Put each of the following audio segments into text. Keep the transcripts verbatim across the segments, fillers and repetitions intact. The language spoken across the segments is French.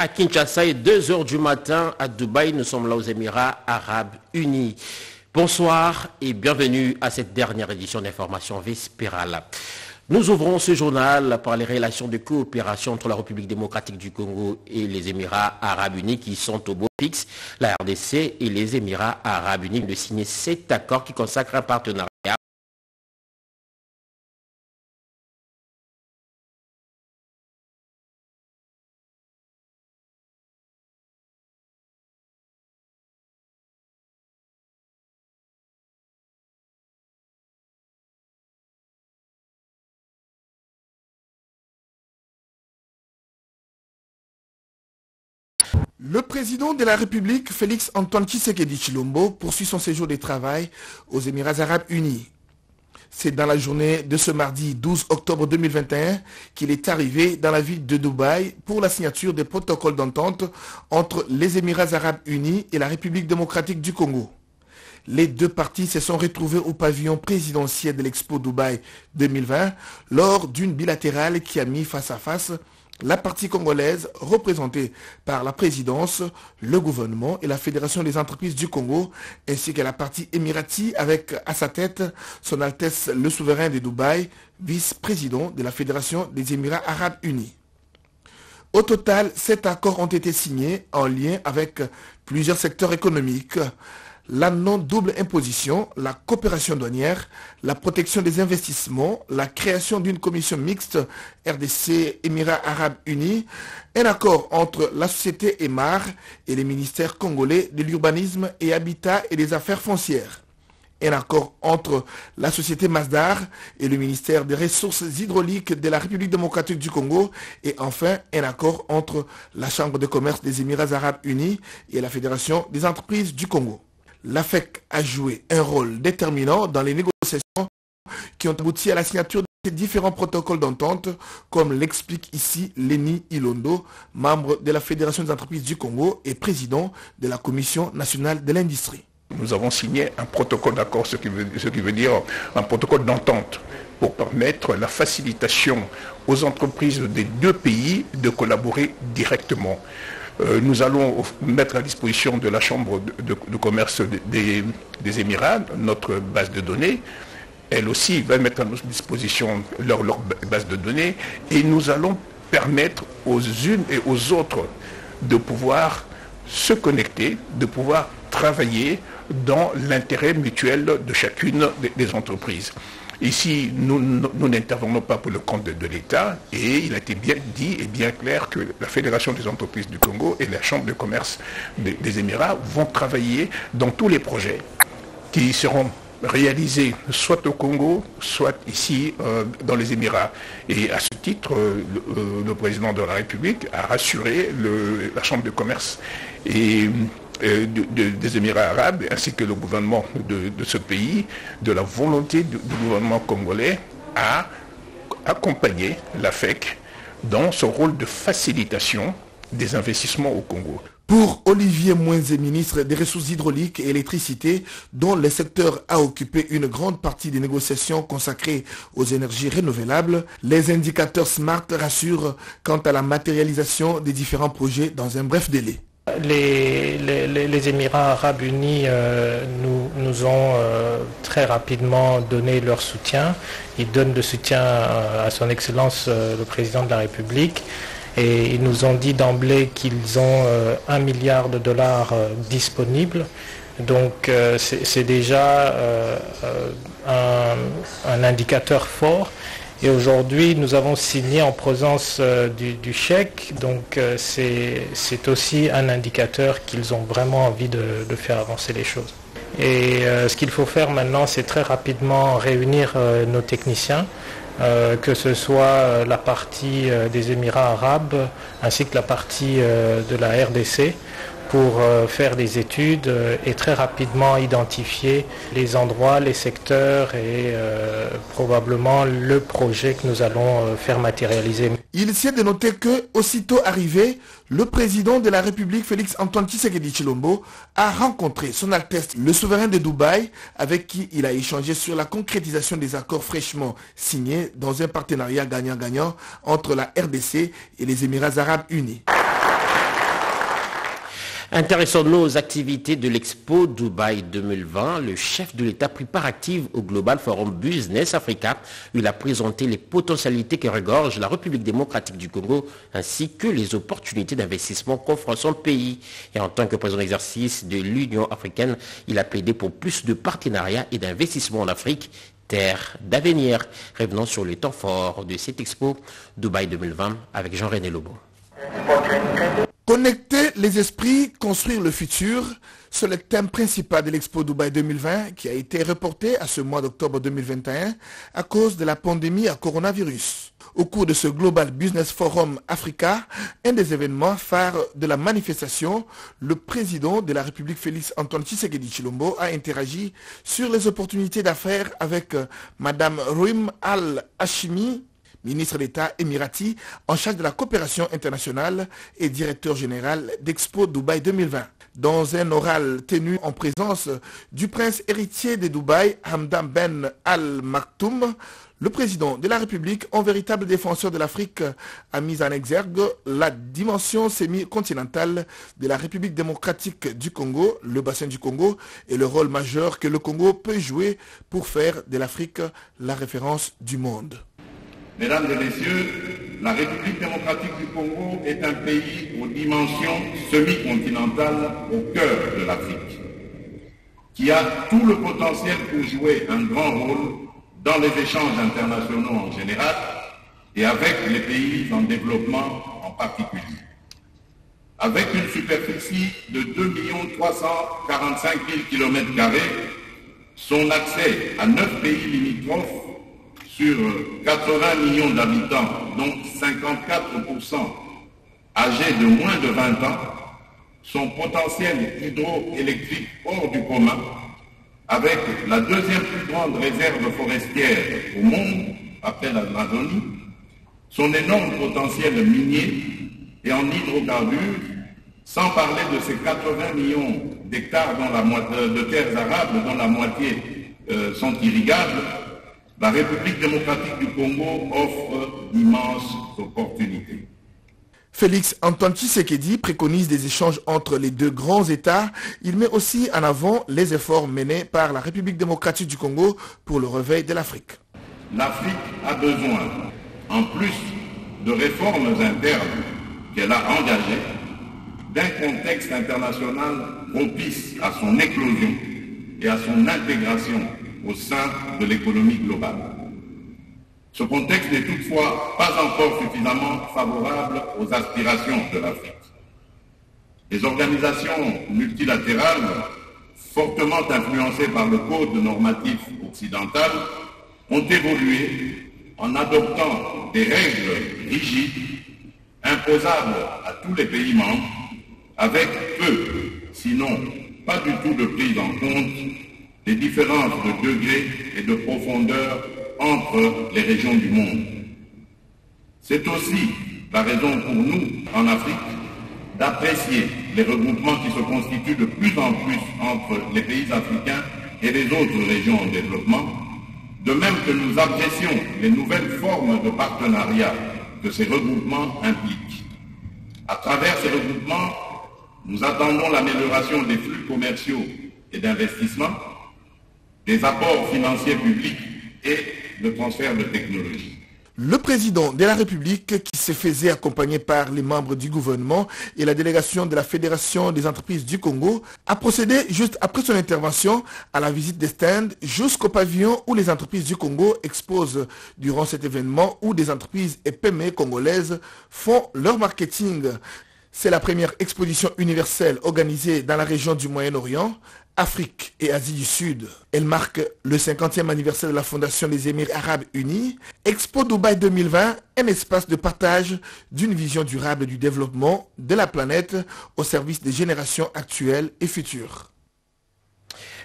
À Kinshasa et deux heures du matin à Dubaï, nous sommes là aux Émirats Arabes Unis. Bonsoir et bienvenue à cette dernière édition d'Information Vespérale. Nous ouvrons ce journal par les relations de coopération entre la République démocratique du Congo et les Émirats Arabes Unis qui sont au beau fixe. La R D C et les Émirats Arabes Unis ont signé cet accord qui consacre un partenariat. Le président de la République, Félix Antoine Tshisekedi Tshilombo, poursuit son séjour de travail aux Émirats Arabes Unis. C'est dans la journée de ce mardi douze octobre deux mille vingt et un qu'il est arrivé dans la ville de Dubaï pour la signature des protocoles d'entente entre les Émirats Arabes Unis et la République démocratique du Congo. Les deux parties se sont retrouvées au pavillon présidentiel de l'Expo Dubaï deux mille vingt lors d'une bilatérale qui a mis face à face la partie congolaise, représentée par la présidence, le gouvernement et la Fédération des entreprises du Congo, ainsi que la partie émirati avec à sa tête son Altesse le souverain de Dubaï, vice-président de la Fédération des Émirats Arabes Unis. Au total, sept accords ont été signés en lien avec plusieurs secteurs économiques. La non-double imposition, la coopération douanière, la protection des investissements, la création d'une commission mixte R D C Émirats Arabes Unis, un accord entre la société E M A R et les ministères congolais de l'urbanisme et habitat et des affaires foncières. Un accord entre la société Masdar et le ministère des Ressources hydrauliques de la République démocratique du Congo. Et enfin, un accord entre la Chambre de commerce des Émirats Arabes Unis et la Fédération des entreprises du Congo. L'AFEC a joué un rôle déterminant dans les négociations qui ont abouti à la signature de ces différents protocoles d'entente, comme l'explique ici Leni Ilondo, membre de la Fédération des entreprises du Congo et président de la Commission nationale de l'industrie. Nous avons signé un protocole d'accord, ce qui veut, ce qui veut dire un protocole d'entente, pour permettre la facilitation aux entreprises des deux pays de collaborer directement. Euh, nous allons mettre à disposition de la Chambre de, de, de commerce des, des Émirats notre base de données. Elle aussi va mettre à notre disposition leur, leur base de données. Et nous allons permettre aux unes et aux autres de pouvoir se connecter, de pouvoir travailler dans l'intérêt mutuel de chacune des, des entreprises. Ici, nous n'intervenons pas pour le compte de, de l'État et il a été bien dit et bien clair que la Fédération des entreprises du Congo et la Chambre de commerce des, des Émirats vont travailler dans tous les projets qui seront réalisés soit au Congo, soit ici euh, dans les Émirats. Et à ce titre, euh, le, le président de la République a rassuré le, la Chambre de commerce et... Euh, de, de, des Émirats arabes, ainsi que le gouvernement de, de ce pays, de la volonté du, du gouvernement congolais à accompagner l'AFEC dans son rôle de facilitation des investissements au Congo. Pour Olivier Moenzé, ministre des Ressources hydrauliques et électricité, dont le secteur a occupé une grande partie des négociations consacrées aux énergies renouvelables, les indicateurs SMART rassurent quant à la matérialisation des différents projets dans un bref délai. Les, les, les Émirats Arabes Unis euh, nous, nous ont euh, très rapidement donné leur soutien. Ils donnent le soutien à, à son Excellence euh, le Président de la République. Et ils nous ont dit d'emblée qu'ils ont un euh, milliard de dollars euh, disponibles. Donc euh, c'est déjà euh, un, un indicateur fort. Et aujourd'hui, nous avons signé en présence euh, du, du chèque, donc euh, c'est aussi un indicateur qu'ils ont vraiment envie de, de faire avancer les choses. Et euh, ce qu'il faut faire maintenant, c'est très rapidement réunir euh, nos techniciens, euh, que ce soit la partie euh, des Émirats arabes, ainsi que la partie euh, de la R D C, pour euh, faire des études euh, et très rapidement identifier les endroits, les secteurs et euh, probablement le projet que nous allons euh, faire matérialiser. Il s'est de noter que, aussitôt arrivé, le président de la République, Félix Antoine Tshisekedi Tshilombo, a rencontré son Altesse, le souverain de Dubaï, avec qui il a échangé sur la concrétisation des accords fraîchement signés dans un partenariat gagnant-gagnant entre la R D C et les Émirats Arabes Unis. Intéressons-nous aux activités de l'Expo Dubaï deux mille vingt. Le chef de l'État prit part active au Global Forum Business Africa. Il a présenté les potentialités que regorge la République démocratique du Congo ainsi que les opportunités d'investissement qu'offre son pays. Et en tant que président d'exercice de l'Union africaine, il a plaidé pour plus de partenariats et d'investissements en Afrique, terre d'avenir. Revenons sur les temps forts de cette Expo Dubaï deux mille vingt avec Jean-René Lobo. Connecter les esprits, construire le futur, c'est le thème principal de l'Expo Dubaï deux mille vingt qui a été reporté à ce mois d'octobre deux mille vingt et un à cause de la pandémie à coronavirus. Au cours de ce Global Business Forum Africa, un des événements phares de la manifestation, le président de la République Félix Antoine Tshisekedi Tshilombo a interagi sur les opportunités d'affaires avec Madame Reem Al-Hashimi, ministre d'État émirati en charge de la coopération internationale et directeur général d'Expo Dubaï deux mille vingt. Dans un oral tenu en présence du prince héritier de Dubaï, Hamdan Ben Al Maktoum, le président de la République, en véritable défenseur de l'Afrique, a mis en exergue la dimension semi-continentale de la République démocratique du Congo, le bassin du Congo, et le rôle majeur que le Congo peut jouer pour faire de l'Afrique la référence du monde. Mesdames et messieurs, la République démocratique du Congo est un pays aux dimensions semi-continentales au cœur de l'Afrique, qui a tout le potentiel pour jouer un grand rôle dans les échanges internationaux en général et avec les pays en développement en particulier. Avec une superficie de deux millions trois cent quarante-cinq mille kilomètres carrés, son accès à neuf pays limitrophes sur quatre-vingts millions d'habitants, dont cinquante-quatre pour cent âgés de moins de vingt ans, son potentiel hydroélectrique hors du commun, avec la deuxième plus grande réserve forestière au monde, après l'Amazonie, son énorme potentiel minier et en hydrocarbures, sans parler de ses quatre-vingts millions d'hectares de terres arables dont la moitié euh, sont irrigables, la République démocratique du Congo offre d'immenses opportunités. Félix Antoine Tshisekedi préconise des échanges entre les deux grands États. Il met aussi en avant les efforts menés par la République démocratique du Congo pour le réveil de l'Afrique. L'Afrique a besoin, en plus de réformes internes qu'elle a engagées, d'un contexte international propice à son éclosion et à son intégration au sein de l'économie globale. Ce contexte n'est toutefois pas encore suffisamment favorable aux aspirations de l'Afrique. Les organisations multilatérales, fortement influencées par le code normatif occidental, ont évolué en adoptant des règles rigides, imposables à tous les pays membres, avec peu, sinon pas du tout de prise en compte des différences de degré et de profondeur entre les régions du monde. C'est aussi la raison pour nous, en Afrique, d'apprécier les regroupements qui se constituent de plus en plus entre les pays africains et les autres régions en développement, de même que nous apprécions les nouvelles formes de partenariat que ces regroupements impliquent. À travers ces regroupements, nous attendons l'amélioration des flux commerciaux et d'investissement, des apports financiers publics et le transfert de technologies. Le président de la République, qui se faisait accompagner par les membres du gouvernement et la délégation de la Fédération des entreprises du Congo, a procédé juste après son intervention à la visite des stands jusqu'au pavillon où les entreprises du Congo exposent durant cet événement où des entreprises et P M E congolaises font leur marketing. C'est la première exposition universelle organisée dans la région du Moyen-Orient, Afrique et Asie du Sud. Elle marque le cinquantième anniversaire de la fondation des Émirs Arabes Unis. Expo Dubaï deux mille vingt, un espace de partage d'une vision durable du développement de la planète au service des générations actuelles et futures.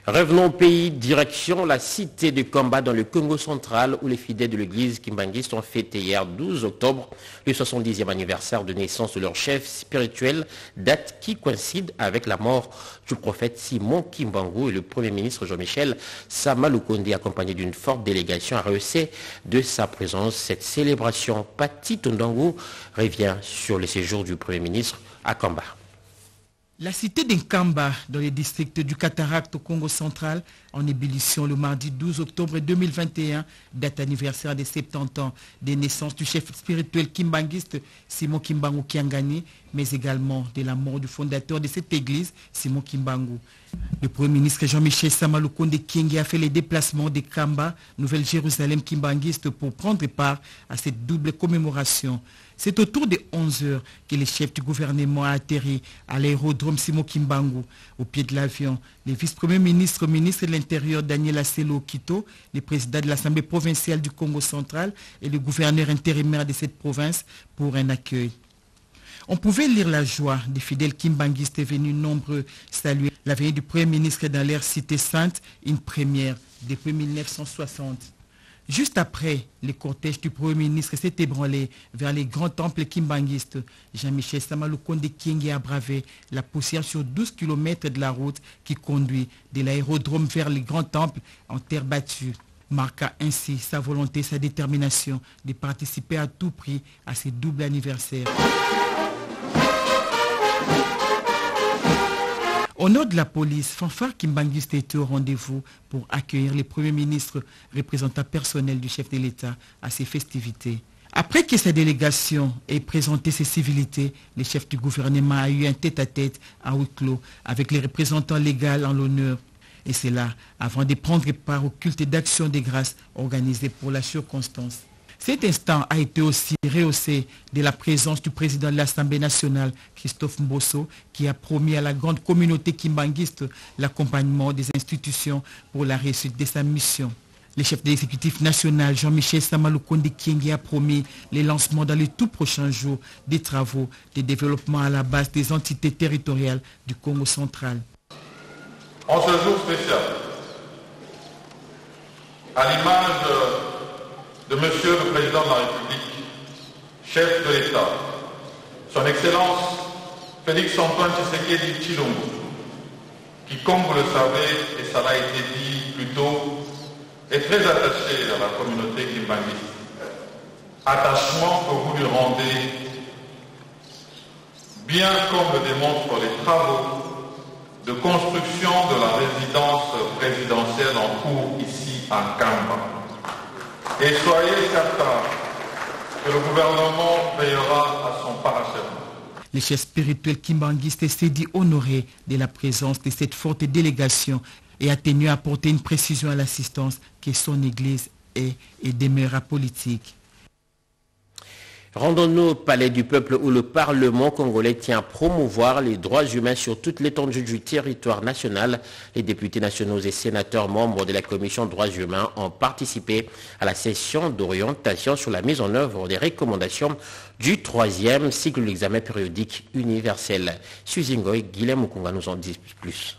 Revenons au pays, direction la cité de Kamba dans le Congo central où les fidèles de l'église Kimbanguiste ont fêté hier douze octobre le soixante-dixième anniversaire de naissance de leur chef spirituel, date qui coïncide avec la mort du prophète Simon Kimbangu et le premier ministre Jean-Michel Sama Lukonde, accompagné d'une forte délégation, a rehaussé de sa présence cette célébration. Pati Tondango revient sur les séjours du premier ministre à Kamba. La cité d'Nkamba, dans le district du Cataract au Congo central, en ébullition le mardi douze octobre deux mille vingt et un, date anniversaire des soixante-dix ans des naissances du chef spirituel kimbanguiste Simon Kimbangu Kiangani, mais également de la mort du fondateur de cette église, Simon Kimbangu. Le Premier ministre Jean-Michel Sama Lukonde Kyenge a fait les déplacements de Kamba, Nouvelle-Jérusalem kimbanguiste, pour prendre part à cette double commémoration. C'est autour de onze heures que le chef du gouvernement a atterri à l'aérodrome Simon Kimbangu. Au pied de l'avion, les vice-premiers ministres, ministre de l'Intérieur Daniel Aselo Kito, le président de l'Assemblée provinciale du Congo central et le gouverneur intérimaire de cette province pour un accueil. On pouvait lire la joie des fidèles kimbanguistes venus nombreux saluer la venue du Premier ministre dans leur cité sainte, une première depuis mille neuf cent soixante. Juste après, le cortège du Premier ministre s'est ébranlé vers les grands temples kimbanguistes. Jean-Michel Sama Lukonde Kyenge a bravé la poussière sur douze kilomètres de la route qui conduit de l'aérodrome vers les grands temples en terre battue. Marqua ainsi sa volonté, sa détermination de participer à tout prix à ce double anniversaire. Au nom de la police, fanfare kimbanguiste était au rendez-vous pour accueillir les premiers ministres, représentants personnels du chef de l'État, à ces festivités. Après que sa délégation ait présenté ses civilités, le chef du gouvernement a eu un tête-à-tête à huis clos avec les représentants légaux en l'honneur. Et c'est là, avant de prendre part au culte d'action des grâces organisé pour la circonstance. Cet instant a été aussi rehaussé de la présence du président de l'Assemblée nationale, Christophe Mbosso, qui a promis à la grande communauté kimbanguiste l'accompagnement des institutions pour la réussite de sa mission. Le chef de l'exécutif national, Jean-Michel Sama Lukonde Kyenge, a promis le lancement dans les tout prochains jours des travaux de développement à la base des entités territoriales du Congo central. En ce jour spécial, à l'image de... de Monsieur le Président de la République, chef de l'État, Son Excellence Félix Antoine Tshisekedi Tshilombo, qui, comme vous le savez, et ça l'a été dit plus tôt, est très attaché à la communauté kimbanguiste. Attachement que vous lui rendez, bien comme le démontrent les travaux de construction de la résidence présidentielle en cours ici à Kamba. Et soyez certains que le gouvernement veillera à son parachèvement. Le chef spirituel kimbanguiste s'est dit honoré de la présence de cette forte délégation et a tenu à apporter une précision à l'assistance que son Église est et demeurera politique. Rendons-nous au Palais du Peuple où le Parlement congolais tient à promouvoir les droits humains sur toute l'étendue du territoire national. Les députés nationaux et sénateurs membres de la Commission droits humains ont participé à la session d'orientation sur la mise en œuvre des recommandations du troisième cycle de l'examen périodique universel. Suzy Ngoy, Guilhem Mukunga nous en dit plus.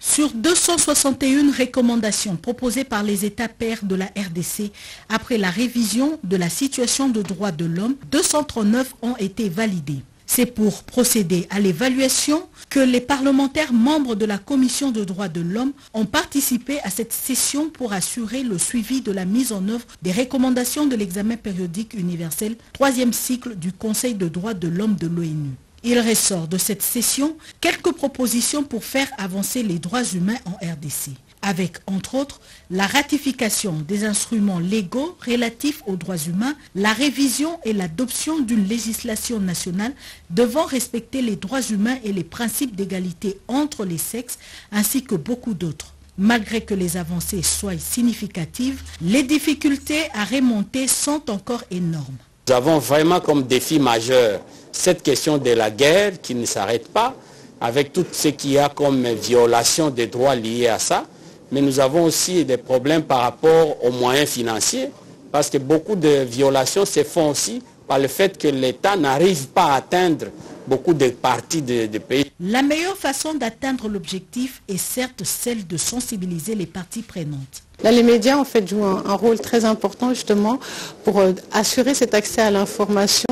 Sur deux cent soixante et une recommandations proposées par les États pairs de la R D C, après la révision de la situation de droits de l'homme, deux cent trente-neuf ont été validées. C'est pour procéder à l'évaluation que les parlementaires membres de la Commission des droits de l'homme ont participé à cette session pour assurer le suivi de la mise en œuvre des recommandations de l'examen périodique universel, troisième cycle du Conseil des droits de l'homme de l'ONU. Il ressort de cette session quelques propositions pour faire avancer les droits humains en R D C, avec entre autres la ratification des instruments légaux relatifs aux droits humains, la révision et l'adoption d'une législation nationale devant respecter les droits humains et les principes d'égalité entre les sexes, ainsi que beaucoup d'autres. Malgré que les avancées soient significatives, les difficultés à remonter sont encore énormes. Nous avons vraiment comme défi majeur cette question de la guerre qui ne s'arrête pas, avec tout ce qu'il y a comme violation des droits liés à ça. Mais nous avons aussi des problèmes par rapport aux moyens financiers, parce que beaucoup de violations se font aussi par le fait que l'État n'arrive pas à atteindre beaucoup de parties de, de pays. La meilleure façon d'atteindre l'objectif est certes celle de sensibiliser les parties prenantes. Là, les médias en fait jouent un, un rôle très important justement pour euh, assurer cet accès à l'information,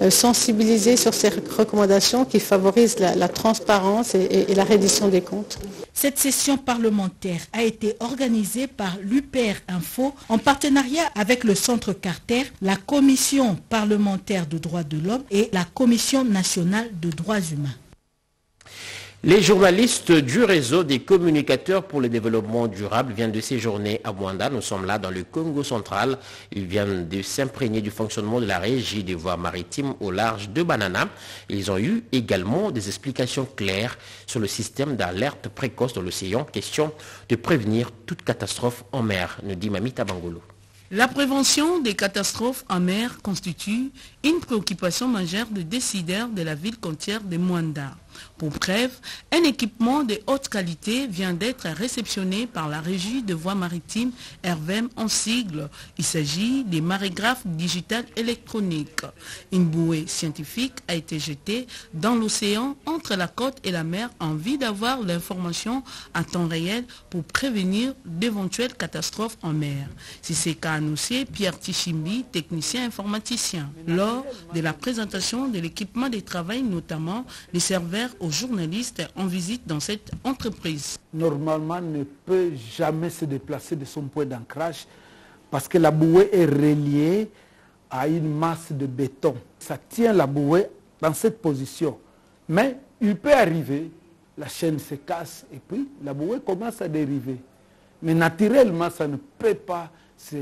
euh, sensibiliser sur ces recommandations qui favorisent la, la transparence et, et, et la reddition des comptes. Cette session parlementaire a été organisée par l'U P R Info en partenariat avec le Centre Carter, la Commission parlementaire de droits de l'homme et la Commission nationale de droits humains. Les journalistes du réseau des communicateurs pour le développement durable viennent de séjourner à Luanda. Nous sommes là dans le Congo central. Ils viennent de s'imprégner du fonctionnement de la régie des voies maritimes au large de Banana. Ils ont eu également des explications claires sur le système d'alerte précoce dans l'océan. Question de prévenir toute catastrophe en mer, nous dit Mamita Bangolo. La prévention des catastrophes en mer constitue une préoccupation majeure des décideurs de la ville côtière de Luanda. Pour bref, un équipement de haute qualité vient d'être réceptionné par la régie de voies maritimes R V M en sigle. Il s'agit des marégraphes digitales électroniques. Une bouée scientifique a été jetée dans l'océan entre la côte et la mer en vue d'avoir l'information à temps réel pour prévenir d'éventuelles catastrophes en mer. C'est ce qu'a annoncé Pierre Tichimbi, technicien informaticien, lors de la présentation de l'équipement de travail, notamment les serveurs aux journalistes en visite dans cette entreprise. Normalement, ne peut jamais se déplacer de son point d'ancrage parce que la bouée est reliée à une masse de béton. Ça tient la bouée dans cette position. Mais il peut arriver, la chaîne se casse et puis la bouée commence à dériver. Mais naturellement, ça ne peut pas se...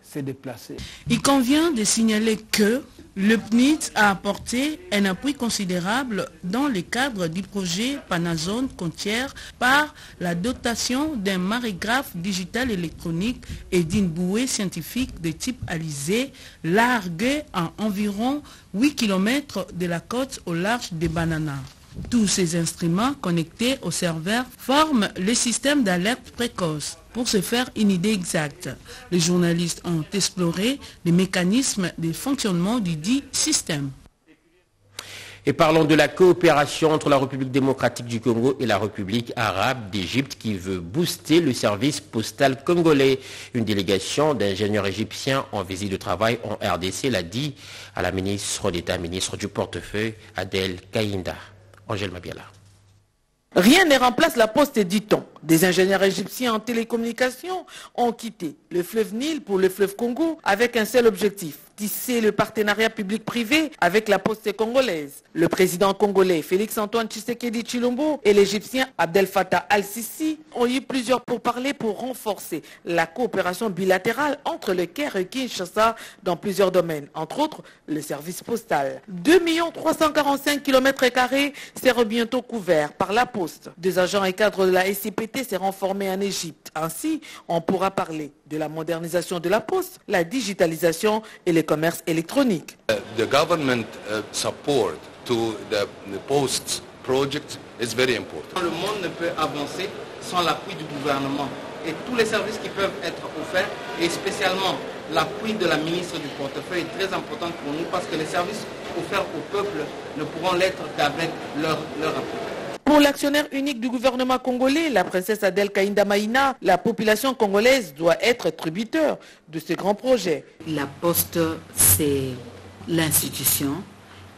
s'est déplacé. Il convient de signaler que le P N I T a apporté un appui considérable dans le cadre du projet Panazone Côtière par la dotation d'un marégraphe digital électronique et d'une bouée scientifique de type alizé larguée à environ huit kilomètres de la côte au large des Bananas. Tous ces instruments connectés au serveur forment le système d'alerte précoce. Pour se faire une idée exacte, les journalistes ont exploré les mécanismes de fonctionnement du dit système. Et parlons de la coopération entre la République démocratique du Congo et la République arabe d'Égypte qui veut booster le service postal congolais. Une délégation d'ingénieurs égyptiens en visite de travail en R D C l'a dit à la ministre d'État, ministre du portefeuille, Adèle Kaïnda. Angèle Mabiala. Rien ne remplace la poste, dit-on. Des ingénieurs égyptiens en télécommunications ont quitté le fleuve Nil pour le fleuve Congo avec un seul objectif, tisser le partenariat public-privé avec la poste congolaise. Le président congolais Félix Antoine Tshisekedi Tshilombo et l'Égyptien Abdel Fattah Al-Sisi ont eu plusieurs pourparlers pour renforcer la coopération bilatérale entre le Caire et Kinshasa dans plusieurs domaines, entre autres le service postal. deux millions trois cent quarante-cinq kilomètres carrés seront bientôt couverts par la poste. Des agents et cadres de la S C P T seront formés en Égypte. Ainsi, on pourra parler de la modernisation de la poste, la digitalisation et les commerces électroniques. The government support to the post project is very important. Le monde ne peut avancer sans l'appui du gouvernement et tous les services qui peuvent être offerts et spécialement l'appui de la ministre du portefeuille est très important pour nous parce que les services offerts au peuple ne pourront l'être qu'avec leur, leur appui. Pour l'actionnaire unique du gouvernement congolais, la princesse Adèle Kaïnda Maïna, la population congolaise doit être tributeur de ce grand projet. La Poste, c'est l'institution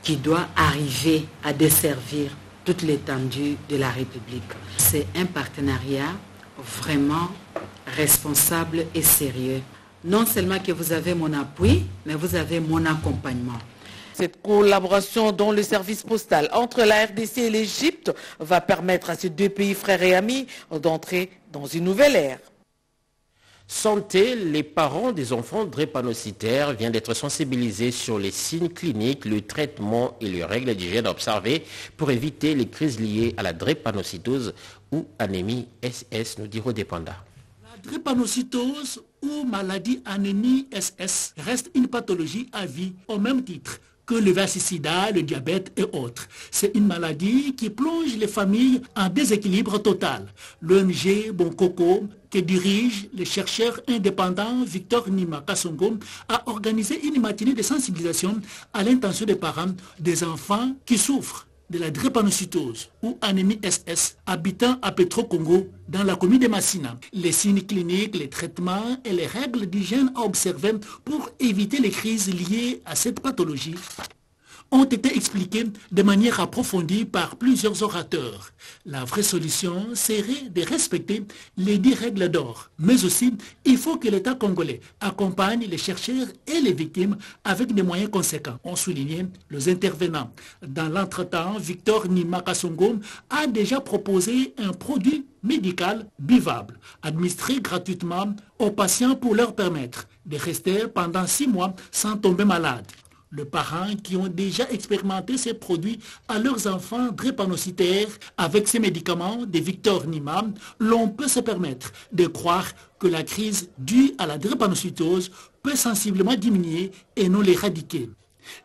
qui doit arriver à desservir toute l'étendue de la République. C'est un partenariat vraiment responsable et sérieux. Non seulement que vous avez mon appui, mais vous avez mon accompagnement. Cette collaboration dans le service postal entre la R D C et l'Égypte va permettre à ces deux pays frères et amis d'entrer dans une nouvelle ère. Santé, les parents des enfants drépanocytaires viennent d'être sensibilisés sur les signes cliniques, le traitement et les règles d'hygiène observées pour éviter les crises liées à la drépanocytose ou anémie S S, nous dit Rodépanda. La drépanocytose ou maladie anémie S S reste une pathologie à vie au même titre que le V I H/sida, le diabète et autres. C'est une maladie qui plonge les familles en déséquilibre total. L'O N G Bon Coco, que dirige le chercheur indépendant Victor Nima Kassongo, a organisé une matinée de sensibilisation à l'intention des parents des enfants qui souffrent de la drépanocytose ou anémie S S habitant à Petro-Congo dans la commune de Massina. Les signes cliniques, les traitements et les règles d'hygiène à observer pour éviter les crises liées à cette pathologie. ont été expliquées de manière approfondie par plusieurs orateurs. La vraie solution serait de respecter les dix règles d'or. Mais aussi, il faut que l'État congolais accompagne les chercheurs et les victimes avec des moyens conséquents, ont souligné les intervenants. Dans l'entretemps, Victor Nima Kassongo a déjà proposé un produit médical buvable, administré gratuitement aux patients pour leur permettre de rester pendant six mois sans tomber malade. Les parents qui ont déjà expérimenté ces produits à leurs enfants drépanocytaires avec ces médicaments de Victor Nima, l'on peut se permettre de croire que la crise due à la drépanocytose peut sensiblement diminuer et non l'éradiquer.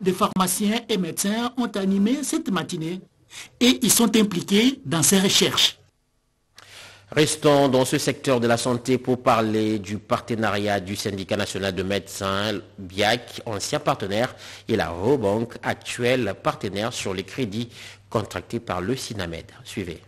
Des pharmaciens et médecins ont animé cette matinée et ils sont impliqués dans ces recherches. Restons dans ce secteur de la santé pour parler du partenariat du syndicat national de médecins, B I A C, ancien partenaire, et la Rawbank, actuel partenaire sur les crédits contractés par le Sinamed. Suivez.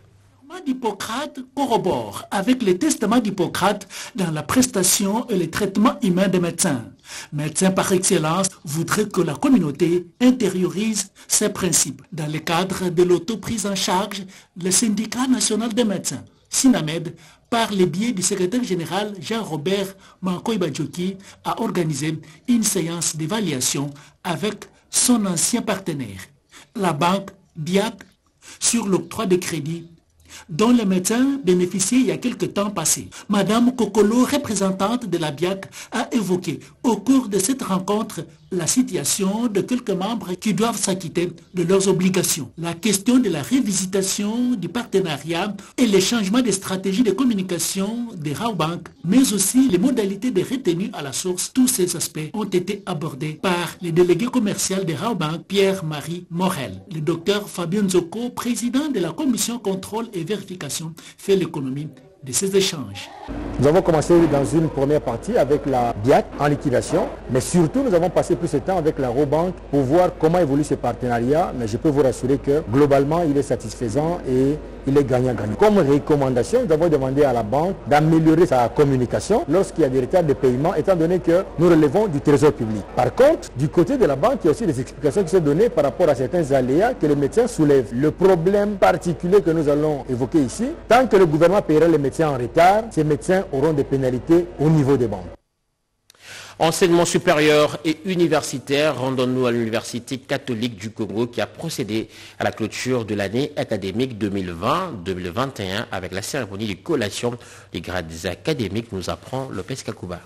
D'Hippocrate corrobore avec le testament d'Hippocrate dans la prestation et le traitement humain des médecins. Médecins par excellence voudraient que la communauté intériorise ces principes. Dans le cadre de l'auto-prise en charge, le syndicat national des médecins, Sinamed, par le biais du secrétaire général Jean-Robert Mankoï-Badjoki, a organisé une séance d'évaluation avec son ancien partenaire, la banque B I A C, sur l'octroi des crédits dont les médecins bénéficiaient il y a quelques temps passé. Madame Kokolo, représentante de la B I A C, a évoqué au cours de cette rencontre la situation de quelques membres qui doivent s'acquitter de leurs obligations. La question de la révisitation du partenariat et les changements de stratégie de communication des Rawbank, mais aussi les modalités de retenue à la source, tous ces aspects ont été abordés par le délégué commercial des Rawbank, Pierre-Marie Morel. Le docteur Fabien Zoko, président de la commission contrôle et vérification, fait l'économie de ces échanges. Nous avons commencé dans une première partie avec la B I A C en liquidation, mais surtout nous avons passé plus de temps avec la Rawbank pour voir comment évolue ce partenariat, mais je peux vous rassurer que globalement il est satisfaisant et il est gagnant-gagnant. Comme recommandation, nous avons demandé à la banque d'améliorer sa communication lorsqu'il y a des retards de paiement, étant donné que nous relevons du trésor public. Par contre, du côté de la banque, il y a aussi des explications qui sont données par rapport à certains aléas que les médecins soulèvent. Le problème particulier que nous allons évoquer ici, tant que le gouvernement paiera les médecins en retard, ces médecins auront des pénalités au niveau des banques. Enseignement supérieur et universitaire, rendons-nous à l'Université catholique du Congo qui a procédé à la clôture de l'année académique deux mille vingt deux mille vingt et un avec la cérémonie de collation des grades académiques, nous apprend Lopez Kakouba.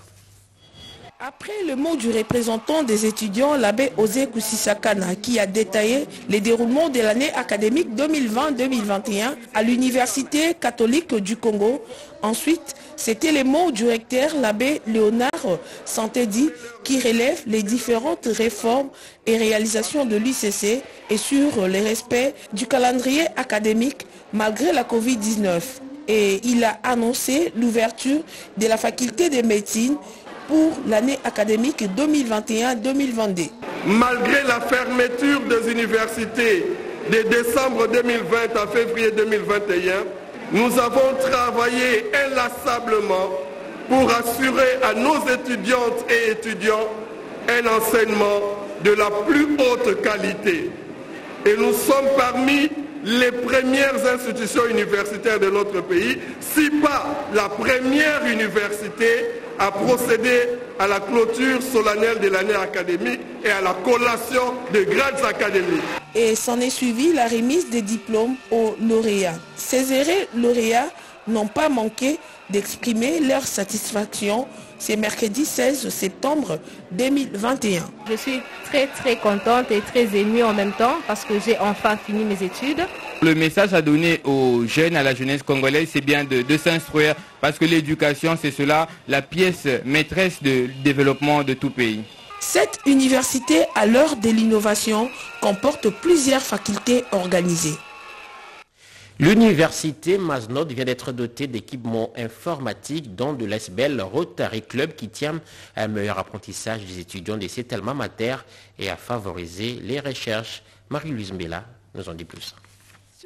Après le mot du représentant des étudiants, l'abbé Osé Koussisakana, qui a détaillé les déroulements de l'année académique deux mille vingt deux mille vingt et un à l'Université catholique du Congo. Ensuite, c'était les mots du recteur, l'abbé Léonard Santedi, qui relève les différentes réformes et réalisations de l'U C C et sur le respect du calendrier académique malgré la Covid dix-neuf. Et il a annoncé l'ouverture de la faculté de médecine pour l'année académique deux mille vingt et un deux mille vingt-deux. Malgré la fermeture des universités de décembre deux mille vingt à février deux mille vingt et un, nous avons travaillé inlassablement pour assurer à nos étudiantes et étudiants un enseignement de la plus haute qualité. Et nous sommes parmi les premières institutions universitaires de notre pays, si pas la première université à procéder à la clôture solennelle de l'année académique et à la collation des grades académiques. Et s'en est suivie la remise des diplômes aux lauréats. Ces heureux lauréats n'ont pas manqué d'exprimer leur satisfaction. C'est mercredi seize septembre deux mille vingt et un. Je suis très très contente et très émue en même temps parce que j'ai enfin fini mes études. Le message à donner aux jeunes, à la jeunesse congolaise, c'est bien de, de s'instruire parce que l'éducation, c'est cela, la pièce maîtresse du développement de tout pays. Cette université à l'heure de l'innovation comporte plusieurs facultés organisées. L'université Masnod vient d'être dotée d'équipements informatiques dont de l'A S B E L Rotary Club qui tient à un meilleur apprentissage des étudiants des cet alma mater et à favoriser les recherches. Marie-Louise Mbela nous en dit plus.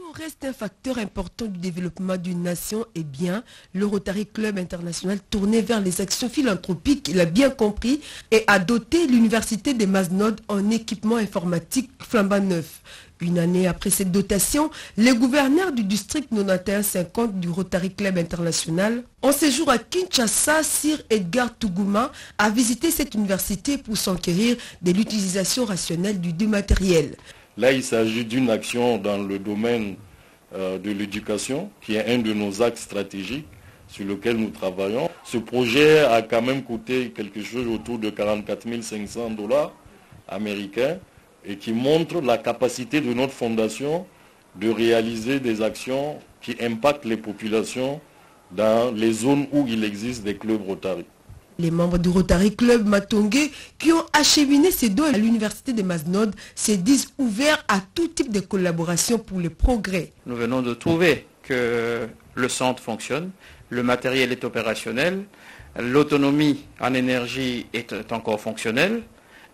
on reste un facteur important du développement d'une nation, eh bien, le Rotary Club International tourné vers les actions philanthropiques, il a bien compris, et a doté l'université des Masnod en équipement informatique flambant neuf. Une année après cette dotation, les gouverneurs du district quatre-vingt-onze cinquante du Rotary Club International, en séjour à Kinshasa, Sir Edgar Tuguma a visité cette université pour s'enquérir de l'utilisation rationnelle du dématériel. Là, il s'agit d'une action dans le domaine euh, de l'éducation, qui est un de nos axes stratégiques sur lequel nous travaillons. Ce projet a quand même coûté quelque chose autour de quarante-quatre mille cinq cents dollars américains, et qui montre la capacité de notre fondation de réaliser des actions qui impactent les populations dans les zones où il existe des clubs Rotary. Les membres du Rotary Club Matongué qui ont acheminé ces dons à l'université de Masnod se disent ouverts à tout type de collaboration pour le progrès. Nous venons de trouver que le centre fonctionne, le matériel est opérationnel, l'autonomie en énergie est encore fonctionnelle.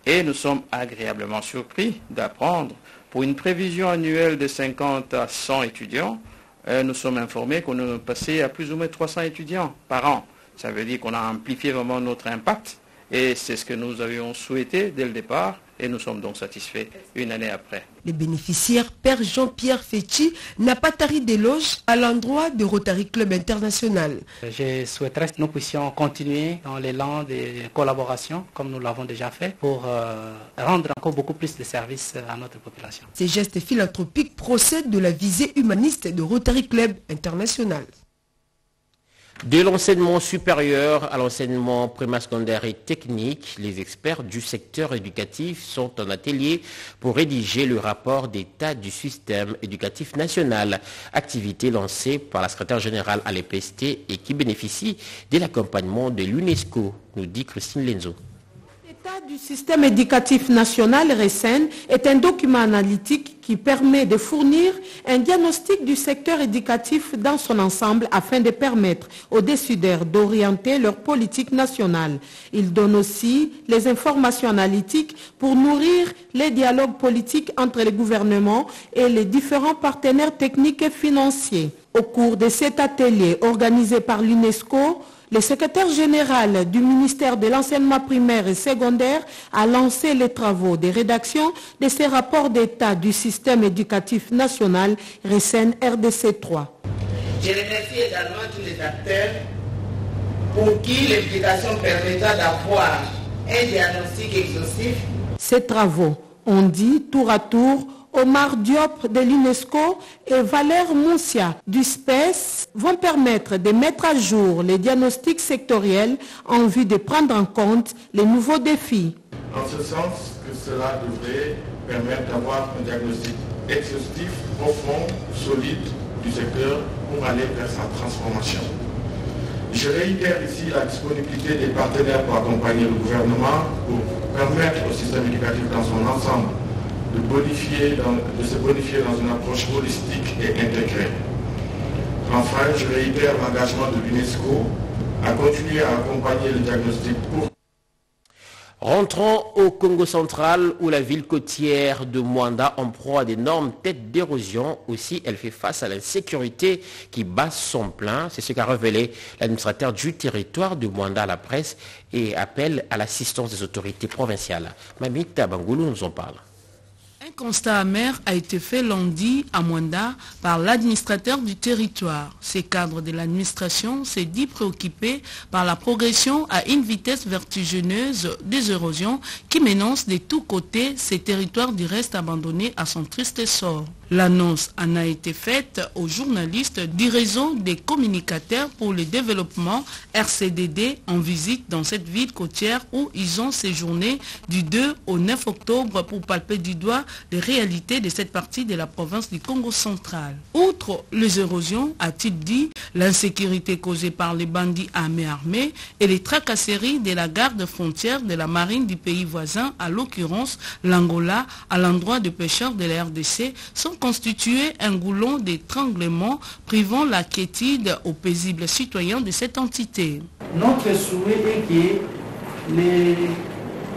Et nous sommes agréablement surpris d'apprendre, pour une prévision annuelle de cinquante à cent étudiants, euh, nous sommes informés qu'on est passé à plus ou moins trois cents étudiants par an. Ça veut dire qu'on a amplifié vraiment notre impact et c'est ce que nous avions souhaité dès le départ. Et nous sommes donc satisfaits une année après. Les bénéficiaires, Père Jean-Pierre Féti, n'a pas tari d'éloges à l'endroit du Rotary Club International. Je souhaiterais que nous puissions continuer dans l'élan des collaborations, comme nous l'avons déjà fait, pour euh, rendre encore beaucoup plus de services à notre population. Ces gestes philanthropiques procèdent de la visée humaniste du Rotary Club International. De l'enseignement supérieur à l'enseignement primaire, secondaire et technique, les experts du secteur éducatif sont en atelier pour rédiger le rapport d'état du système éducatif national, activité lancée par la secrétaire générale à l'E P S T et qui bénéficie de l'accompagnement de l'UNESCO, nous dit Christine Lenzo. L'état du système éducatif national R S N est un document analytique qui permet de fournir un diagnostic du secteur éducatif dans son ensemble afin de permettre aux décideurs d'orienter leur politique nationale. Il donne aussi les informations analytiques pour nourrir les dialogues politiques entre les gouvernements et les différents partenaires techniques et financiers. Au cours de cet atelier organisé par l'UNESCO, le secrétaire général du ministère de l'enseignement primaire et secondaire a lancé les travaux de rédaction de ces rapports d'état du système éducatif national R S N R D C trois. Je remercie également tous les acteurs pour qui l'implication permettra d'avoir un diagnostic exhaustif. Ces travaux ont dit tour à tour Omar Diop de l'UNESCO et Valère Moussia du S P E S vont permettre de mettre à jour les diagnostics sectoriels en vue de prendre en compte les nouveaux défis. En ce sens que cela devrait permettre d'avoir un diagnostic exhaustif, profond, solide du secteur pour aller vers sa transformation. Je réitère ici la disponibilité des partenaires pour accompagner le gouvernement, pour permettre au système éducatif dans son ensemble De, bonifier dans, de se bonifier dans une approche holistique et intégrée. Enfin, je réitère l'engagement de l'UNESCO à continuer à accompagner le diagnostic pour... Rentrons au Congo central où la ville côtière de Moanda en proie à d'énormes têtes d'érosion. Aussi, elle fait face à l'insécurité qui bat son plein. C'est ce qu'a révélé l'administrateur du territoire de Moanda à la presse et appelle à l'assistance des autorités provinciales. Mamita Bangoulou nous en parle. Un constat amer a été fait lundi à Moanda par l'administrateur du territoire. Ces cadres de l'administration s'est dit préoccupés par la progression à une vitesse vertigineuse des érosions qui menacent de tous côtés ces territoires du reste abandonnés à son triste sort. L'annonce en a été faite aux journalistes du réseau des communicateurs pour le développement R C D D en visite dans cette ville côtière où ils ont séjourné du deux au neuf octobre pour palper du doigt les réalités de cette partie de la province du Congo central. Outre les érosions, a-t-il dit, l'insécurité causée par les bandits à main armée et les tracasseries de la garde frontière de la marine du pays voisin, à l'occurrence l'Angola, à l'endroit des pêcheurs de la R D C, sont constituer un goulon d'étranglement privant la quiétude aux paisibles citoyens de cette entité. Notre souhait est que les,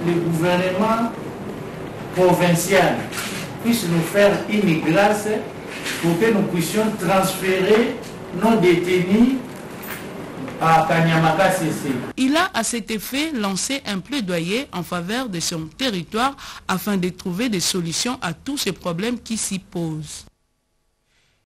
les gouvernements provinciaux puissent nous faire une grâce pour que nous puissions transférer nos détenus à Kanyamaka C C. Il a à cet effet lancé un plaidoyer en faveur de son territoire afin de trouver des solutions à tous ces problèmes qui s'y posent.